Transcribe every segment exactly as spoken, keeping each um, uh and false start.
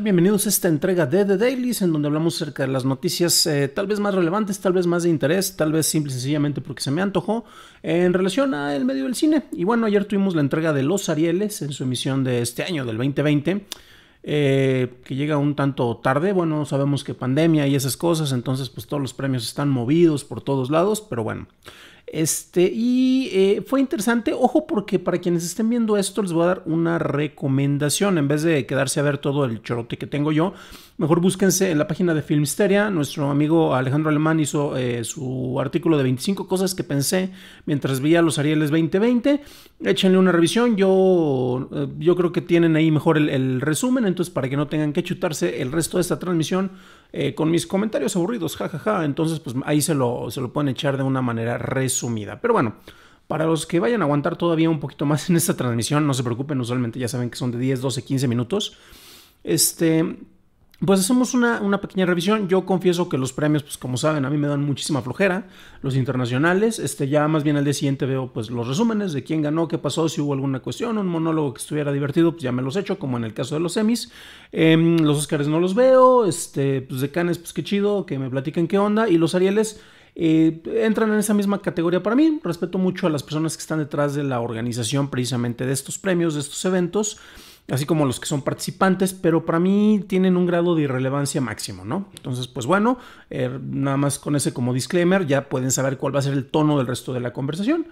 tal? Bienvenidos a esta entrega de The Dailies, en donde hablamos acerca de las noticias eh, tal vez más relevantes, tal vez más de interés, tal vez simple y sencillamente porque se me antojó eh, en relación al medio del cine. Y bueno, ayer tuvimos la entrega de Los Arieles en su emisión de este año, del veinte veinte, eh, que llega un tanto tarde. Bueno, sabemos que pandemia y esas cosas, entonces pues todos los premios están movidos por todos lados, pero bueno. Este, y eh, fue interesante, ojo, porque para quienes estén viendo esto les voy a dar una recomendación. En vez de quedarse a ver todo el chorote que tengo yo, mejor búsquense en la página de Filmisteria. Nuestro amigo Alejandro Alemán hizo eh, su artículo de veinticinco cosas que pensé mientras veía Los Arieles veinte veinte. Échenle una revisión, yo, eh, yo creo que tienen ahí mejor el, el resumen, entonces para que no tengan que chutarse el resto de esta transmisión eh, con mis comentarios aburridos, jajaja, ja, ja. Entonces pues ahí se lo, se lo pueden echar de una manera resumida. Sumida. Pero bueno, para los que vayan a aguantar todavía un poquito más en esta transmisión, no se preocupen, usualmente ya saben que son de diez, doce, quince minutos. Este, pues hacemos una, una pequeña revisión. Yo confieso que los premios, pues como saben, a mí me dan muchísima flojera, los internacionales. Este, ya más bien al día siguiente veo pues los resúmenes de quién ganó, qué pasó, si hubo alguna cuestión, un monólogo que estuviera divertido, pues ya me los echo, como en el caso de los semis. Eh, los Oscars no los veo, este, pues de Cannes, pues qué chido, que me platiquen qué onda, y los Arieles... Eh, entran en esa misma categoría para mí. Respeto mucho a las personas que están detrás de la organización precisamente de estos premios, de estos eventos, así como los que son participantes, pero para mí tienen un grado de irrelevancia máximo, ¿no? Entonces, pues bueno, eh, nada más con ese como disclaimer, ya pueden saber cuál va a ser el tono del resto de la conversación.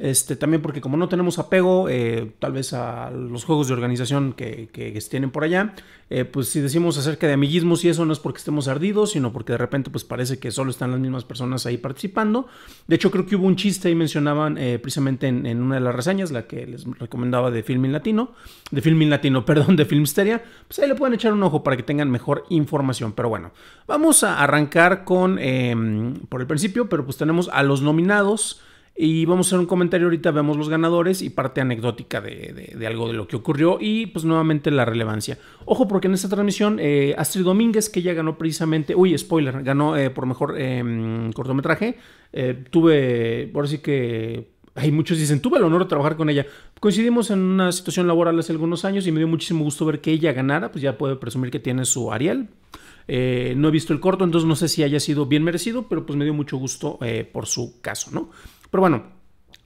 Este, también porque como no tenemos apego, eh, tal vez a los juegos de organización que, que, que tienen por allá, eh, pues si decimos acerca de amiguismos y eso, no es porque estemos ardidos, sino porque de repente pues parece que solo están las mismas personas ahí participando. De hecho, creo que hubo un chiste ahí, mencionaban eh, precisamente en, en una de las reseñas, la que les recomendaba de Filmin Latino, de Filmin Latino Sino, perdón, de Filmisteria, pues ahí le pueden echar un ojo para que tengan mejor información. Pero bueno, vamos a arrancar con eh, por el principio, pero pues tenemos a los nominados y vamos a hacer un comentario ahorita, vemos los ganadores y parte anecdótica de, de, de algo de lo que ocurrió y pues nuevamente la relevancia. Ojo, porque en esta transmisión eh, Astrid Domínguez, que ya ganó precisamente, uy, spoiler, ganó eh, por mejor eh, cortometraje, eh, tuve, ahora sí que... Hay muchos dicen, tuve el honor de trabajar con ella. Coincidimos en una situación laboral hace algunos años y me dio muchísimo gusto ver que ella ganara. Pues ya puedo presumir que tiene su Ariel. Eh, no he visto el corto, entonces no sé si haya sido bien merecido, pero pues me dio mucho gusto eh, por su caso, ¿no? Pero bueno...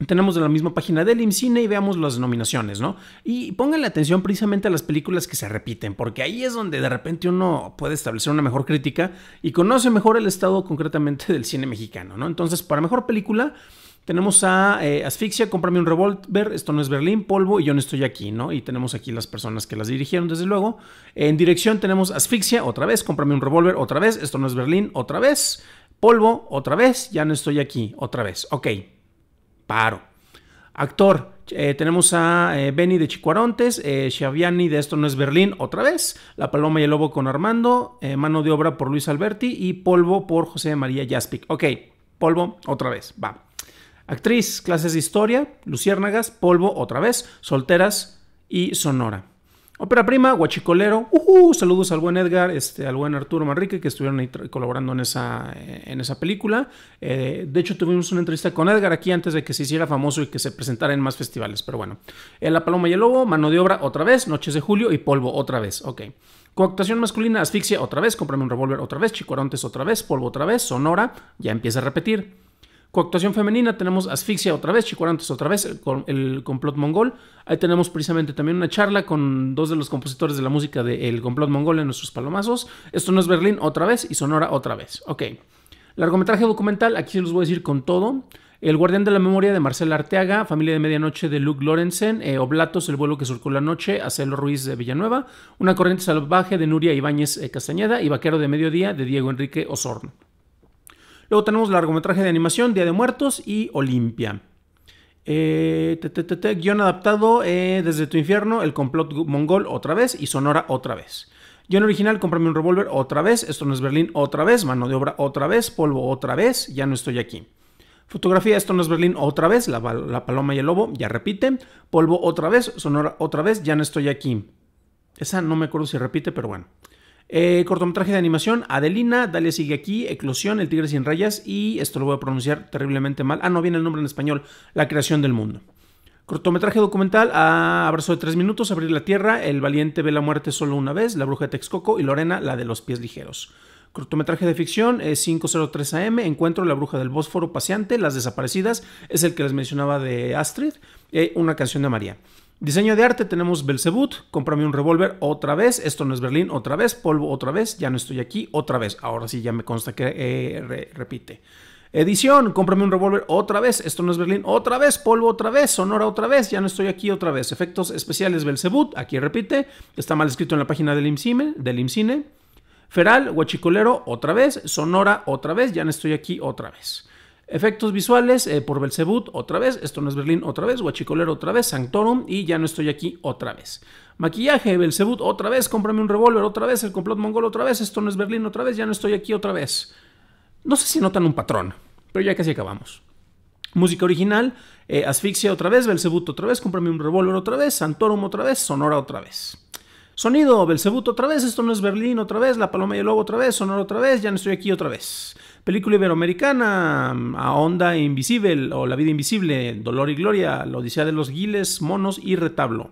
Tenemos de la misma página del IMCINE y veamos las nominaciones, ¿no? Y pónganle atención precisamente a las películas que se repiten, porque ahí es donde de repente uno puede establecer una mejor crítica y conoce mejor el estado concretamente del cine mexicano, ¿no? Entonces, para mejor película tenemos a eh, Asfixia, Cómprame un revólver, Esto no es Berlín, Polvo y Yo no estoy aquí, ¿no? Y tenemos aquí las personas que las dirigieron, desde luego. En dirección tenemos Asfixia, otra vez, Cómprame un revólver, otra vez, Esto no es Berlín, otra vez, Polvo, otra vez, Ya no estoy aquí, otra vez, ok. Paro. Actor, eh, tenemos a eh, Benny de Chicuarotes, eh, Xaviani de Esto no es Berlín, otra vez, La Paloma y el Lobo con Armando, eh, Mano de Obra por Luis Alberti y Polvo por José María Jaspik. Ok, Polvo, otra vez, va. Actriz, Clases de Historia, Luciérnagas, Polvo, otra vez, Solteras y Sonora. Ópera prima, Huachicolero, uh-huh, saludos al buen Edgar, este, al buen Arturo Manrique, que estuvieron ahí colaborando en esa, en esa película. Eh, de hecho, tuvimos una entrevista con Edgar aquí antes de que se hiciera famoso y que se presentara en más festivales, pero bueno. Eh, La Paloma y el Lobo, Mano de Obra, otra vez, Noches de Julio y Polvo, otra vez, ok. Coactuación masculina, Asfixia, otra vez, Cómprame un revólver, otra vez, Chicuarontes, otra vez, Polvo, otra vez, Sonora, ya empieza a repetir. Coactuación femenina, tenemos Asfixia otra vez, Chicuarantes otra vez, el, el Complot Mongol. Ahí tenemos precisamente también una charla con dos de los compositores de la música de El Complot Mongol en nuestros palomazos. Esto no es Berlín otra vez y Sonora otra vez. Ok. Largometraje documental, aquí se los voy a decir con todo. El Guardián de la Memoria de Marcela Arteaga, Familia de Medianoche de Luke Lorenzen, eh, Oblatos, El Vuelo que surcó la noche, Acelo Ruiz de Villanueva, Una Corriente Salvaje de Nuria Ibáñez eh, Castañeda y Vaquero de Mediodía de Diego Enrique Osorno. Luego tenemos largometraje de animación, Día de Muertos y Olimpia. Eh, te, te, te, te, guión adaptado, eh, Desde tu infierno, El Complot Mongol otra vez y Sonora otra vez. Guión original, Cómprame un revólver otra vez, Esto no es Berlín otra vez, Mano de Obra otra vez, Polvo otra vez, Ya no estoy aquí. Fotografía, Esto no es Berlín otra vez, La, la Paloma y el Lobo, ya repite, Polvo otra vez, Sonora otra vez, Ya no estoy aquí. Esa no me acuerdo si repite, pero bueno. Eh, cortometraje de animación, Adelina, Dalia sigue aquí, Eclosión, El Tigre sin Rayas y, esto lo voy a pronunciar terriblemente mal, ah no, viene el nombre en español, La Creación del Mundo. Cortometraje documental a Abrazo de tres minutos, Abrir la tierra, El valiente ve la muerte solo una vez, La bruja de Texcoco y Lorena, La de los pies ligeros. Cortometraje de ficción, eh, cinco cero tres A M, Encuentro, La bruja del Bósforo, Paseante, Las desaparecidas, es el que les mencionaba de Astrid, eh, Una canción de María. Diseño de arte tenemos Beelzebuth, Cómprame un revólver otra vez, Esto no es Berlín otra vez, Polvo otra vez, Ya no estoy aquí otra vez, ahora sí ya me consta que eh, re, repite. Edición, Cómprame un revólver otra vez, Esto no es Berlín otra vez, Polvo otra vez, Sonora otra vez, Ya no estoy aquí otra vez. Efectos especiales Beelzebuth, aquí repite, está mal escrito en la página del IMCINE, del IMCINE. Feral, Huachicolero otra vez, Sonora otra vez, Ya no estoy aquí otra vez. Efectos visuales eh, por Beelzebuth otra vez, Esto no es Berlín otra vez, Huachicolero otra vez, Santorum y Ya no estoy aquí otra vez. Maquillaje, Beelzebuth otra vez, Cómprame un revólver otra vez, El complot mongol otra vez, Esto no es Berlín otra vez, Ya no estoy aquí otra vez. No sé si notan un patrón, pero ya casi acabamos. Música original, eh, Asfixia otra vez, Beelzebuth otra vez, Cómprame un revólver otra vez, Santorum otra vez, Sonora otra vez. Sonido, Beelzebuth otra vez, Esto no es Berlín otra vez, La paloma y el lobo otra vez, Sonora otra vez, Ya no estoy aquí otra vez. Película iberoamericana, A onda invisible o La vida invisible, Dolor y Gloria, La odisea de los guiles, monos y retablo.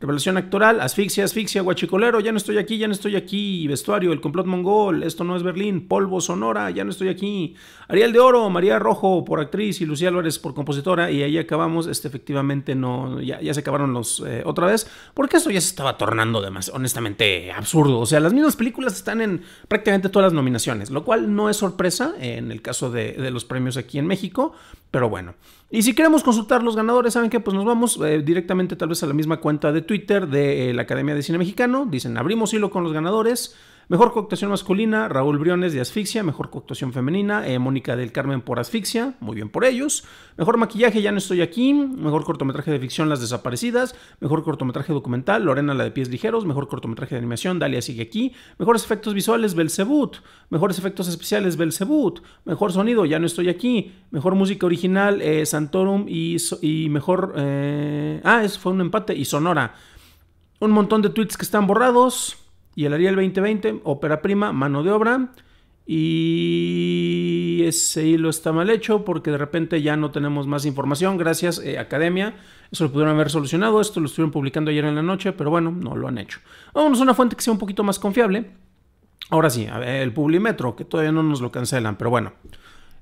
Revelación actoral, Asfixia, Asfixia, Huachicolero, Ya no estoy aquí, Ya no estoy aquí, Vestuario, El complot mongol, Esto no es Berlín, Polvo, Sonora, Ya no estoy aquí. Ariel de Oro, María Rojo por actriz y Lucía Álvarez por compositora. Y ahí acabamos, este efectivamente no, ya, ya se acabaron los eh, otra vez, porque esto ya se estaba tornando de más, honestamente absurdo. O sea, las mismas películas están en prácticamente todas las nominaciones, lo cual no es sorpresa en el caso de, de los premios aquí en México, pero bueno. Y si queremos consultar los ganadores, ¿saben qué? Pues nos vamos eh, directamente tal vez a la misma cuenta de Twitter de eh, la Academia de Cine Mexicano. Dicen, abrimos hilo con los ganadores. Mejor coactuación masculina, Raúl Briones de Asfixia. Mejor coactuación femenina, eh, Mónica del Carmen por Asfixia. Muy bien por ellos. Mejor maquillaje, Ya no estoy aquí. Mejor cortometraje de ficción, Las desaparecidas. Mejor cortometraje documental, Lorena, la de pies ligeros. Mejor cortometraje de animación, Dalia sigue aquí. Mejores efectos visuales, Beelzebuth. Mejores efectos especiales, Beelzebuth. Mejor sonido, Ya no estoy aquí. Mejor música original, eh, Santorum y, so y mejor... Eh... Ah, eso fue un empate. Y Sonora. Un montón de tweets que están borrados. Y el Ariel veinte veinte, ópera prima, Mano de Obra. Y ese hilo está mal hecho porque de repente ya no tenemos más información. Gracias, eh, Academia. Eso lo pudieron haber solucionado. Esto lo estuvieron publicando ayer en la noche, pero bueno, no lo han hecho. Vámonos a una fuente que sea un poquito más confiable. Ahora sí, a ver, el Publimetro, que todavía no nos lo cancelan, pero bueno.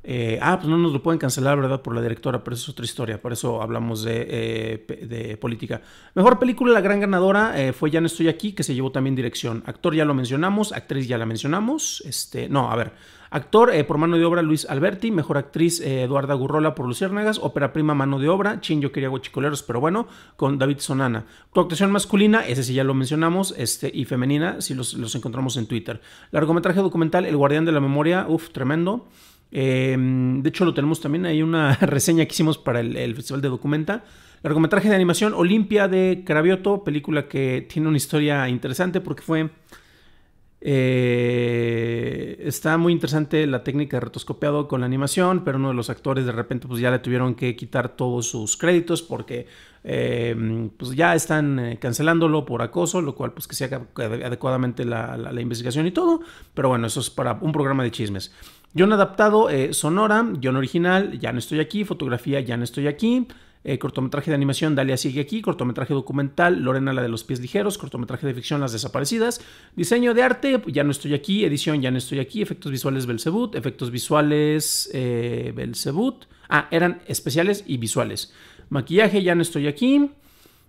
Eh, ah, pues no nos lo pueden cancelar, ¿verdad? Por la directora, pero eso es otra historia. Por eso hablamos de, eh, de política. Mejor película, la gran ganadora eh, fue Ya no estoy aquí, que se llevó también dirección. Actor ya lo mencionamos, actriz ya la mencionamos. Este, no, a ver. Actor eh, por Mano de Obra, Luis Alberti. Mejor actriz, eh, Eduarda Gurrola por Luciérnagas. Ópera prima, Mano de Obra. Chin, yo quería Huachicoleros, pero bueno, con David Sonana. Coactuación masculina, ese sí ya lo mencionamos. Este, y femenina, sí los, los encontramos en Twitter. Largometraje documental, El Guardián de la Memoria. Uf, tremendo. Eh, de hecho lo tenemos también, hay una reseña que hicimos para el, el Festival de Documenta. Largometraje de animación, Olimpia de Cravioto, película que tiene una historia interesante porque fue eh, está muy interesante la técnica de rotoscopiado con la animación, pero uno de los actores de repente pues ya le tuvieron que quitar todos sus créditos porque eh, pues ya están cancelándolo por acoso, lo cual pues que se haga adecuadamente la, la, la investigación y todo, pero bueno, eso es para un programa de chismes. Guión adaptado, eh, Sonora, guión original, Ya no estoy aquí, fotografía, Ya no estoy aquí, eh, cortometraje de animación, Dalia sigue aquí, cortometraje documental, Lorena, la de los pies ligeros, cortometraje de ficción, Las desaparecidas, diseño de arte, Ya no estoy aquí, edición, Ya no estoy aquí, efectos visuales, Beelzebuth, efectos visuales, eh, Beelzebuth, ah, eran especiales y visuales, maquillaje, Ya no estoy aquí.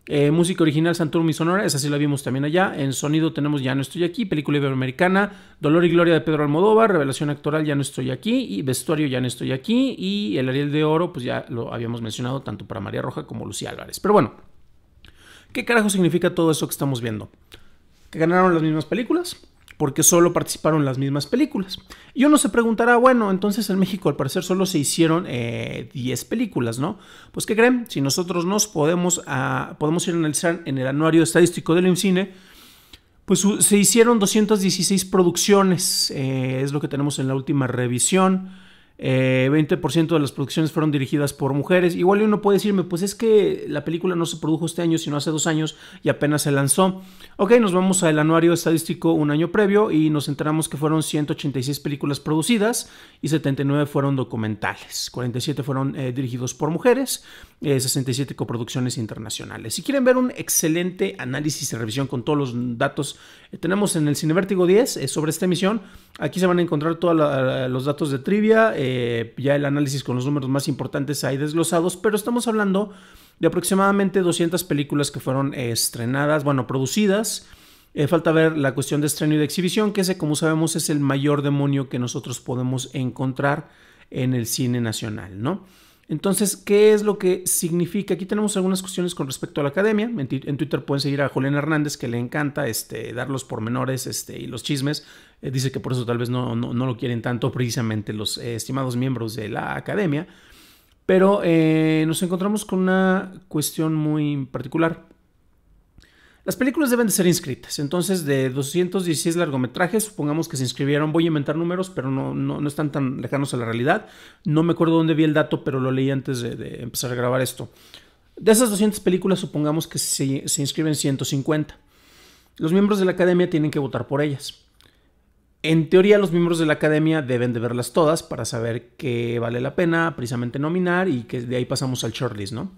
Eh, música original, Santorum y Sonora, esa sí la vimos también allá. En sonido tenemos Ya no estoy aquí, película iberoamericana, Dolor y Gloria de Pedro Almodóvar, revelación actoral, Ya no estoy aquí, y vestuario, Ya no estoy aquí, y el Ariel de Oro, pues ya lo habíamos mencionado tanto para María Roja como Lucía Álvarez. Pero bueno, ¿qué carajo significa todo eso que estamos viendo? ¿Que ganaron las mismas películas? Porque solo participaron las mismas películas. Y uno se preguntará, bueno, entonces en México al parecer solo se hicieron eh, diez películas, ¿no? Pues ¿qué creen? Si nosotros nos podemos, a, podemos ir a analizar en el anuario estadístico del IMCINE, pues se hicieron doscientas dieciséis producciones, eh, es lo que tenemos en la última revisión. Eh, veinte por ciento de las producciones fueron dirigidas por mujeres. Igual uno puede decirme, pues es que la película no se produjo este año, sino hace dos años y apenas se lanzó. Ok, nos vamos al anuario estadístico un año previo y nos enteramos que fueron ciento ochenta y seis películas producidas y setenta y nueve fueron documentales, cuarenta y siete fueron eh, dirigidos por mujeres, eh, sesenta y siete coproducciones internacionales. Si quieren ver un excelente análisis y revisión con todos los datos, eh, tenemos en el Cinevértigo diez eh, sobre esta emisión. Aquí se van a encontrar todos los datos de trivia, eh, Eh, ya el análisis con los números más importantes ahí desglosados, pero estamos hablando de aproximadamente doscientas películas que fueron eh, estrenadas, bueno, producidas. Eh, falta ver la cuestión de estreno y de exhibición, que ese, como sabemos, es el mayor demonio que nosotros podemos encontrar en el cine nacional, ¿no? Entonces, ¿qué es lo que significa? Aquí tenemos algunas cuestiones con respecto a la academia. En, en Twitter pueden seguir a Julián Hernández, que le encanta este, dar los pormenores este, y los chismes. Eh, dice que por eso tal vez no, no, no lo quieren tanto precisamente los eh, estimados miembros de la academia. Pero eh, nos encontramos con una cuestión muy particular. Las películas deben de ser inscritas. Entonces, de doscientos dieciséis largometrajes, supongamos que se inscribieron, voy a inventar números, pero no, no, no están tan lejanos a la realidad. No me acuerdo dónde vi el dato, pero lo leí antes de, de empezar a grabar esto. De esas doscientas películas, supongamos que se, se inscriben ciento cincuenta. Los miembros de la academia tienen que votar por ellas. En teoría, los miembros de la academia deben de verlas todas para saber qué vale la pena precisamente nominar y que de ahí pasamos al shortlist, ¿no?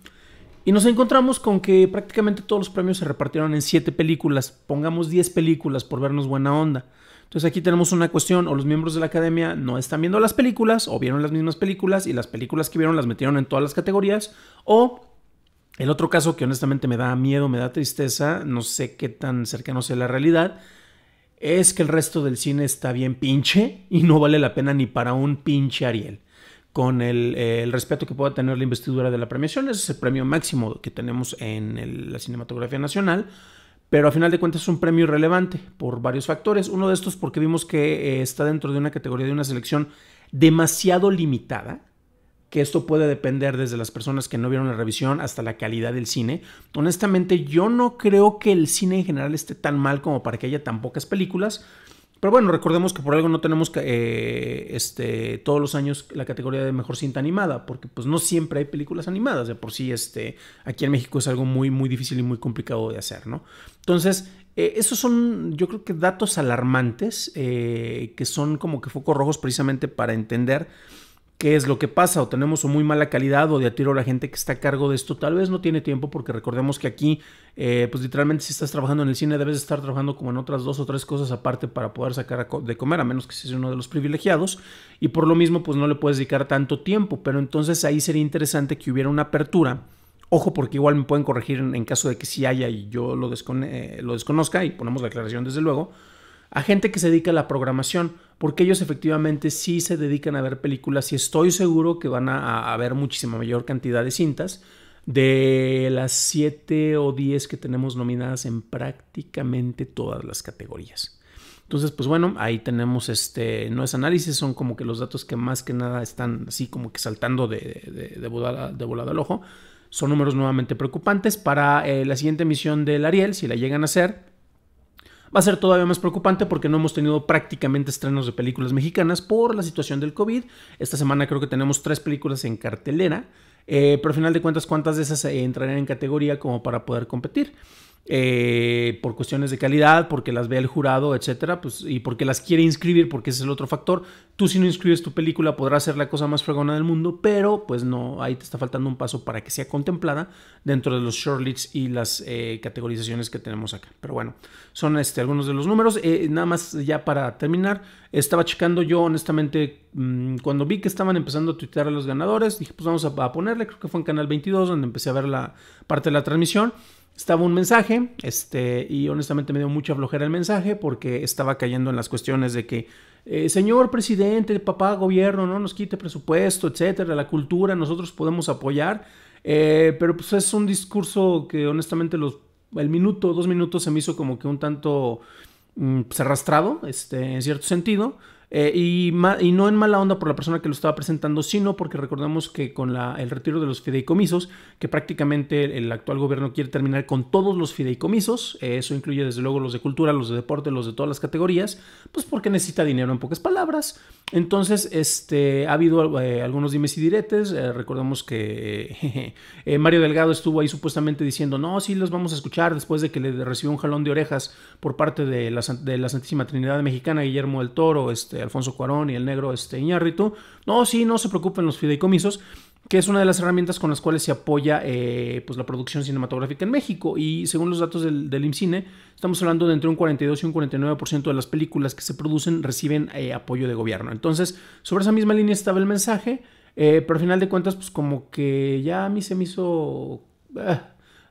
Y nos encontramos con que prácticamente todos los premios se repartieron en siete películas. Pongamos diez películas por vernos buena onda. Entonces aquí tenemos una cuestión, o los miembros de la academia no están viendo las películas, o vieron las mismas películas y las películas que vieron las metieron en todas las categorías, o el otro caso que honestamente me da miedo, me da tristeza, no sé qué tan cercano sea la realidad, es que el resto del cine está bien pinche y no vale la pena ni para un pinche Ariel. Con el, eh, el respeto que pueda tener la investidura de la premiación, ese es el premio máximo que tenemos en el, la cinematografía nacional, pero a final de cuentas es un premio irrelevante por varios factores. Uno de estos porque vimos que eh, está dentro de una categoría de una selección demasiado limitada, que esto puede depender desde las personas que no vieron la revisión hasta la calidad del cine. Honestamente, yo no creo que el cine en general esté tan mal como para que haya tan pocas películas. Pero bueno, recordemos que por algo no tenemos eh, este, todos los años la categoría de mejor cinta animada, porque pues no siempre hay películas animadas, de por sí este, aquí en México es algo muy, muy difícil y muy complicado de hacer, ¿no? Entonces, eh, esos son yo creo que datos alarmantes eh, que son como que focos rojos precisamente para entender qué es lo que pasa, o tenemos o muy mala calidad o de a tiro la gente que está a cargo de esto tal vez no tiene tiempo, porque recordemos que aquí eh, pues literalmente si estás trabajando en el cine debes estar trabajando como en otras dos o tres cosas aparte para poder sacar de comer, a menos que seas uno de los privilegiados, y por lo mismo pues no le puedes dedicar tanto tiempo, pero entonces ahí sería interesante que hubiera una apertura. Ojo, porque igual me pueden corregir en caso de que sí haya y yo lo, descon eh, lo desconozca, y ponemos la aclaración desde luego, a gente que se dedica a la programación, porque ellos efectivamente sí se dedican a ver películas y estoy seguro que van a, a ver muchísima mayor cantidad de cintas. De las siete o diez que tenemos nominadas en prácticamente todas las categorías. Entonces, pues bueno, ahí tenemos este, no es análisis, son como que los datos que más que nada están así como que saltando de, de, de, volada, de volada al ojo. Son números nuevamente preocupantes. Para eh, la siguiente emisión del Ariel, si la llegan a hacer, va a ser todavía más preocupante porque no hemos tenido prácticamente estrenos de películas mexicanas por la situación del COVID. Esta semana creo que tenemos tres películas en cartelera, eh, pero al final de cuentas, ¿cuántas de esas eh, entrarán en categoría como para poder competir? Eh, por cuestiones de calidad, porque las ve el jurado, etcétera, pues, y porque las quiere inscribir, porque ese es el otro factor. Tú si no inscribes tu película podrás ser la cosa más fregona del mundo, pero pues no, ahí te está faltando un paso para que sea contemplada dentro de los shortlists y las eh, categorizaciones que tenemos acá. Pero bueno, son este, algunos de los números. Eh, nada más ya para terminar, estaba checando yo honestamente mmm, cuando vi que estaban empezando a tuitear a los ganadores, dije pues vamos a, a ponerle, creo que fue en Canal veintidós donde empecé a ver la parte de la transmisión. Estaba un mensaje este, y honestamente me dio mucha flojera el mensaje porque estaba cayendo en las cuestiones de que eh, señor presidente, papá gobierno, no nos quite presupuesto, etcétera, la cultura, nosotros podemos apoyar, eh, pero pues es un discurso que honestamente los, el minuto, dos minutos se me hizo como que un tanto mm, pues arrastrado este, en cierto sentido. Eh, y, y no en mala onda por la persona que lo estaba presentando, sino porque recordamos que con la, el retiro de los fideicomisos, que prácticamente el actual gobierno quiere terminar con todos los fideicomisos, eh, eso incluye desde luego los de cultura, los de deporte, los de todas las categorías, pues porque necesita dinero en pocas palabras. Entonces este, ha habido eh, algunos dimes y diretes, eh, recordamos que jeje, eh, Mario Delgado estuvo ahí supuestamente diciendo no, sí los vamos a escuchar después de que le recibió un jalón de orejas por parte de la, de la Santísima Trinidad Mexicana, Guillermo del Toro, este Alfonso Cuarón y el negro este, Iñárritu. No, sí, no se preocupen los fideicomisos, que es una de las herramientas con las cuales se apoya eh, pues la producción cinematográfica en México. Y según los datos del, del IMCINE, estamos hablando de entre un cuarenta y dos y un cuarenta y nueve por ciento de las películas que se producen reciben eh, apoyo de gobierno. Entonces, sobre esa misma línea estaba el mensaje, eh, pero al final de cuentas, pues como que ya a mí se me hizo... Eh,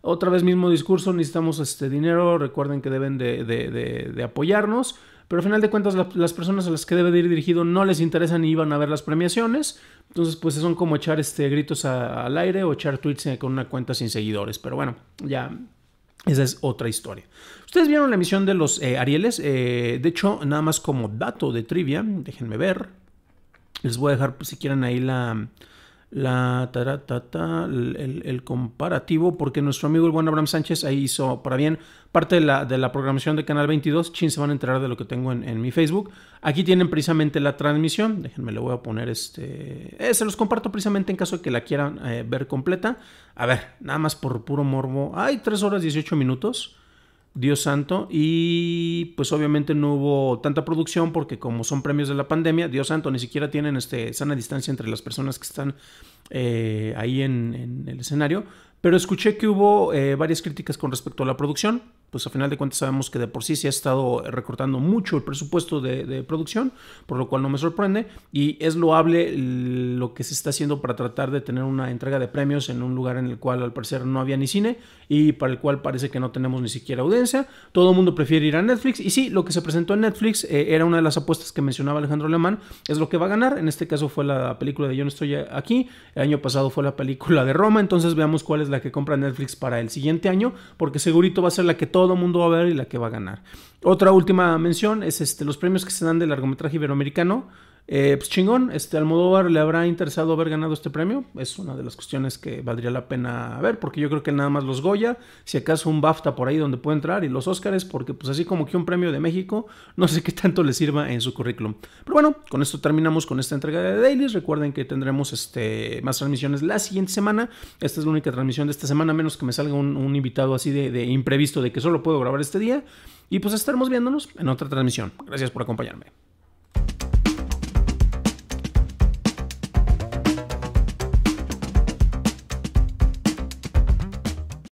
otra vez mismo discurso, necesitamos este dinero, recuerden que deben de, de, de, de apoyarnos. Pero al final de cuentas la, las personas a las que debe de ir dirigido no les interesan y van a ver las premiaciones. Entonces pues son como echar este, gritos a, al aire o echar tweets con una cuenta sin seguidores. Pero bueno, ya esa es otra historia. Ustedes vieron la emisión de los eh, Arieles. Eh, de hecho, nada más como dato de trivia, déjenme ver. Les voy a dejar pues, si quieren ahí la... La taratata, el, el comparativo, porque nuestro amigo el buen Abraham Sánchez ahí hizo para bien parte de la, de la programación de Canal veintidós. Chin, se van a enterar de lo que tengo en, en mi Facebook. Aquí tienen precisamente la transmisión. Déjenme, le voy a poner este... Eh, se los comparto precisamente en caso de que la quieran eh, ver completa. A ver, nada más por puro morbo. Ay, tres horas dieciocho minutos. Dios santo, y pues obviamente no hubo tanta producción porque como son premios de la pandemia, Dios santo, ni siquiera tienen este, sana distancia entre las personas que están eh, ahí en, en el escenario, pero escuché que hubo eh, varias críticas con respecto a la producción, pues a final de cuentas sabemos que de por sí se ha estado recortando mucho el presupuesto de, de producción, por lo cual no me sorprende, y es loable lo que se está haciendo para tratar de tener una entrega de premios en un lugar en el cual al parecer no había ni cine, y para el cual parece que no tenemos ni siquiera audiencia, todo el mundo prefiere ir a Netflix, y sí, lo que se presentó en Netflix eh, era una de las apuestas que mencionaba Alejandro Alemán, es lo que va a ganar, en este caso fue la película de Ya no estoy aquí, el año pasado fue la película de Roma, entonces veamos cuál es la que compra Netflix para el siguiente año, porque segurito va a ser la que todo todo mundo va a ver y la que va a ganar. Otra última mención es este, los premios que se dan de largometraje iberoamericano. Eh, pues chingón, este, Almodóvar le habrá interesado haber ganado este premio. Es una de las cuestiones que valdría la pena ver, porque yo creo que nada más los Goya, si acaso un BAFTA por ahí donde puede entrar, y los Óscares, porque pues así como que un premio de México, no sé qué tanto le sirva en su currículum. Pero bueno, con esto terminamos con esta entrega de Dailies. Recuerden que tendremos este, más transmisiones la siguiente semana. Esta es la única transmisión de esta semana, a menos que me salga un, un invitado así de, de imprevisto, de que solo puedo grabar este día. Y pues estaremos viéndonos en otra transmisión. Gracias por acompañarme.